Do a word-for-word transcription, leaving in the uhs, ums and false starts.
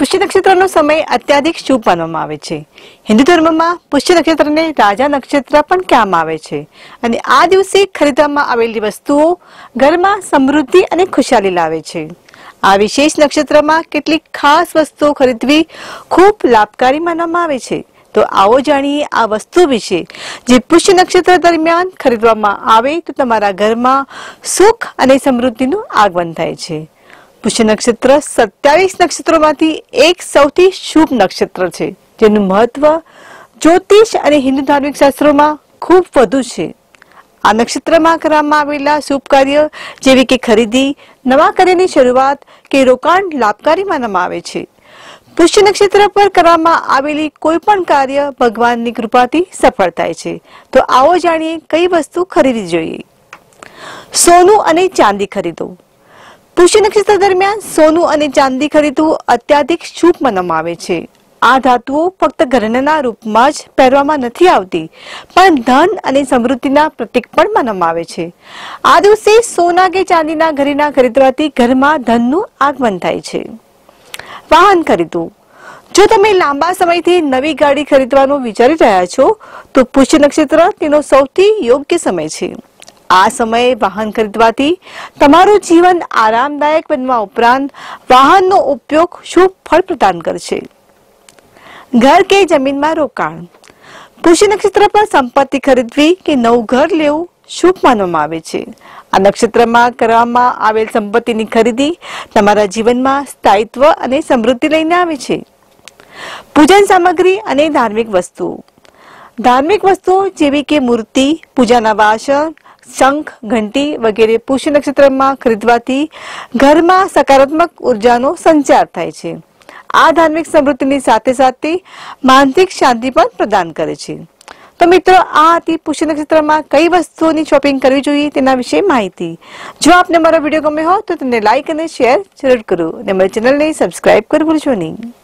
पुष्य नक्षत्रનો સમય અત્યધિક શુભ માનવામાં આવે છે। હિન્દુ ધર્મમાં પુષ્ય નક્ષત્રને રાજા નક્ષત્ર પણ કહેવામાં આવે છે અને આ દિવસે ખરીદવામાં આવેલી વસ્તુઓ ઘરમાં સમૃદ્ધિ અને ખુશાલી લાવે છે। આ વિશેષ નક્ષત્રમાં કેટલીક ખાસ વસ્તુઓ ખરીદવી ખૂબ લાભકારી માનવામાં આવે છે। તો આવો જાણીએ આ વસ્તુ વિશે જે પુષ્ય નક્ષત્ર દરમિયાન ખરીદવામાં આવે તો તમારા ઘરમાં સુખ અને સમૃદ્ધિનું આગમન થાય છે। पुष्य नक्षत्र सत्तावीस नक्षत्रों मांथी एक सौथी शुभ नक्षत्र छे, जेनु महत्व ज्योतिष अने हिंदू धार्मिक शास्त्रों मां खूब वधु छे। आ नक्षत्र मां करवामां आवेला शुभ कार्य जेवी के खरीदी, नवा कार्यनी शरूआत के रोकाण लाभकारी मानवामां आवे छे। पुष्य नक्षत्र पर करवामां आवेली कोई पण कार्य भगवाननी कृपाथी सफल थाय छे। तो आवो जाणीए कई वस्तु खरीदवी जोईए। सोनु अने चांदी खरीदो। पुष्य नक्षत्र दरमियान सोनू अने चांदी खरीदवू अत्याधिक शुभ मानवामां आवे छे। आ धातुओं फक्त घरेणाना रूपमां ज पहेरवामां नथी आवती, पण धन अने समृद्धिना प्रतीक पण मानवामां आवे छे। आ दिवसे सोना के चांदीना घरेणां खरीदवाथी घरमां धननुं आगमन थाय छे। वाहन खरीदवू। जो तमे लांबा समयथी नवी गाड़ी खरीदवानुं विचारी रह्या छो तो पुष्य नक्षत्र तेनो सौथी योग्य समय छे। आ समय वाहन खरीदवाथी तमारुं जीवन आरामदायक बनवा उपरांत वाहननो उपयोग शुभ फल प्रदान करशे। घर के जमीन में रोकाण। पुष्य नक्षत्र पर संपत्ति खरीदवी के नव घर लेवू शुभ मानवामां आवे छे। आ नक्षत्र में करवामां आवेल संपत्तिनी खरीदी तमारा जीवन में स्थायित्व अने समृद्धि लईने आवे छे। पूजन सामग्री अने धार्मिक वस्तुओं। धार्मिक वस्तुओं जेवी के मूर्ति, पूजाना वासण, शंख, घंटी वगैरह पुष्य नक्षत्र में खरीदवाथी घर में सकारात्मक ऊर्जानो संचार थाय छे। आ धार्मिक समृद्धिनी साथे साथे मानसिक शांति पण प्रदान करे छे। तो मित्रों आ थी पुष्य नक्षत्र में कई वस्तुओनी शॉपिंग करवी जोईए तेना विशे माहिती। जो आपने हमारा वीडियो गम्यो हो तो तेने लाइक अने शेयर जरूर करो। हमारे चेनल ने सब्सक्राइब कर भूलजो नहीं।